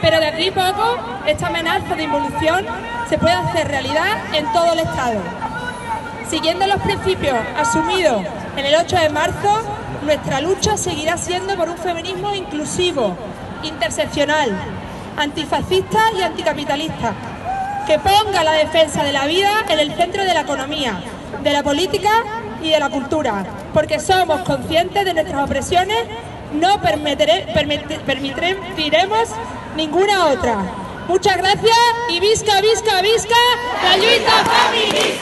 Pero de aquí a poco, esta amenaza de involución se puede hacer realidad en todo el Estado. Siguiendo los principios asumidos en el 8 de marzo, nuestra lucha seguirá siendo por un feminismo inclusivo, interseccional, antifascista y anticapitalista, que ponga la defensa de la vida en el centro de la economía, de la política y de la cultura, porque somos conscientes de nuestras opresiones, no permitiremos ninguna otra. Muchas gracias y visca, visca, visca, la lluita feminista.